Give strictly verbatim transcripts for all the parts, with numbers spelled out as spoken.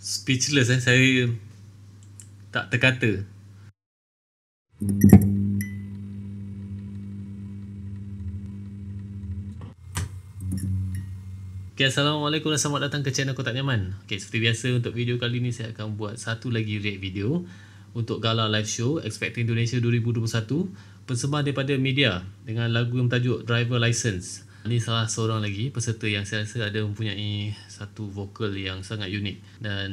speechless eh, saya tak terkata. Okay, Assalamualaikum dan selamat datang ke channel Kotak Nyaman. Okay, seperti biasa untuk video kali ni saya akan buat satu lagi react video untuk gala live show Expecting Indonesia dua ribu dua puluh satu persembahan daripada Maydea dengan lagu yang bertajuk Driver License. Ini salah seorang lagi peserta yang saya rasa ada mempunyai satu vokal yang sangat unik dan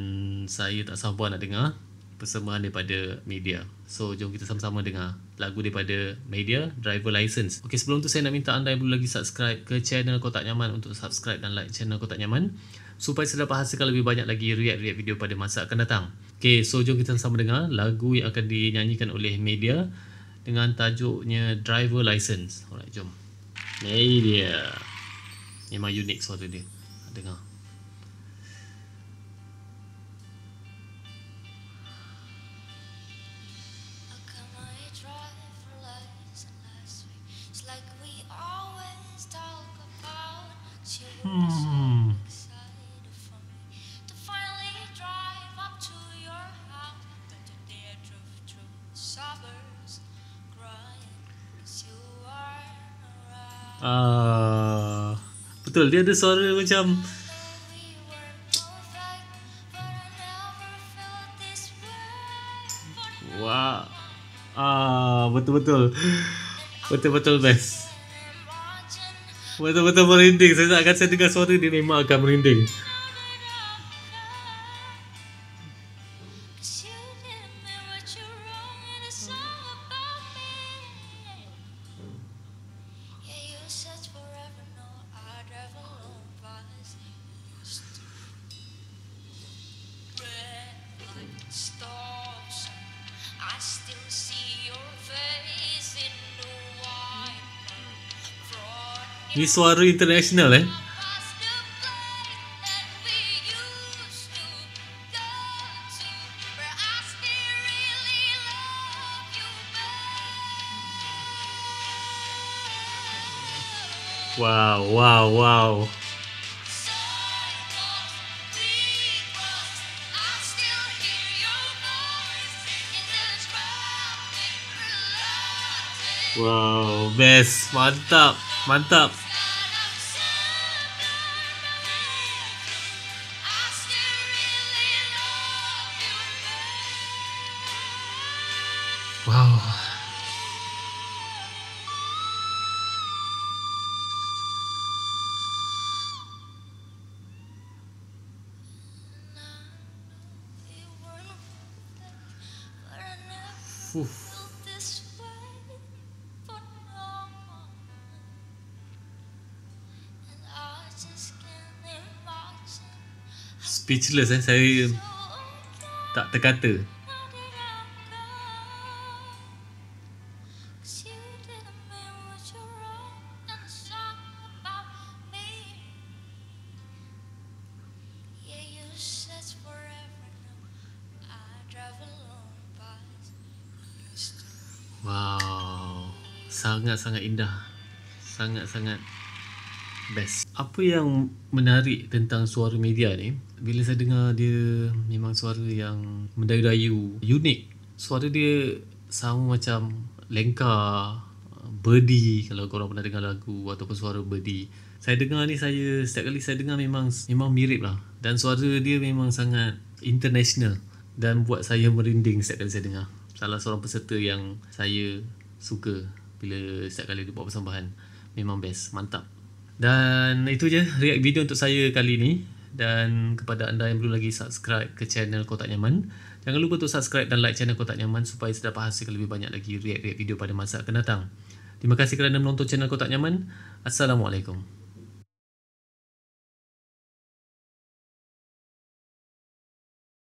saya tak sabar nak dengar persembahan daripada Maydea. So jom kita sama-sama dengar lagu daripada Maydea, Driver License. Ok, sebelum tu saya nak minta anda yang belum lagi subscribe ke channel Kotak Nyaman untuk subscribe dan like channel Kotak Nyaman supaya saya dapat hasilkan lebih banyak lagi react-react video pada masa akan datang. Ok, so jom kita sama-sama dengar lagu yang akan dinyanyikan oleh Maydea dengan tajuknya Driver License. Alright, jom. Maydea memang unik suara dia, dengar. Hmm. Ah, betul, dia ada suara macam wah. Ah, betul-betul. Betul-betul best. Betul-betul merinding. Saya akan saya dengar suara dia memang akan merinding. Ini suara international eh. Wow, wow, wow. Wow, best, mantap, mantap. Wow. Fuh. Speechless eh, saya tak terkata. Wow, sangat-sangat indah, sangat-sangat best. Apa yang menarik tentang suara Maydea ni, bila saya dengar dia memang suara yang mendayu-dayu, unik. Suara dia sama macam Lenka, Birdie, kalau korang pernah dengar lagu ataupun suara Birdie. Saya dengar ni, saya setiap kali saya dengar memang memang mirip lah. Dan suara dia memang sangat international dan buat saya merinding setiap kali saya dengar. Salah seorang peserta yang saya suka bila setiap kali dia buat persembahan. Memang best, mantap. Dan itu je react video untuk saya kali ni. Dan kepada anda yang belum lagi subscribe ke channel Kotak Nyaman, jangan lupa untuk subscribe dan like channel Kotak Nyaman supaya saya dapat hasilkan lebih banyak lagi react-react video pada masa akan datang. Terima kasih kerana menonton channel Kotak Nyaman. Assalamualaikum.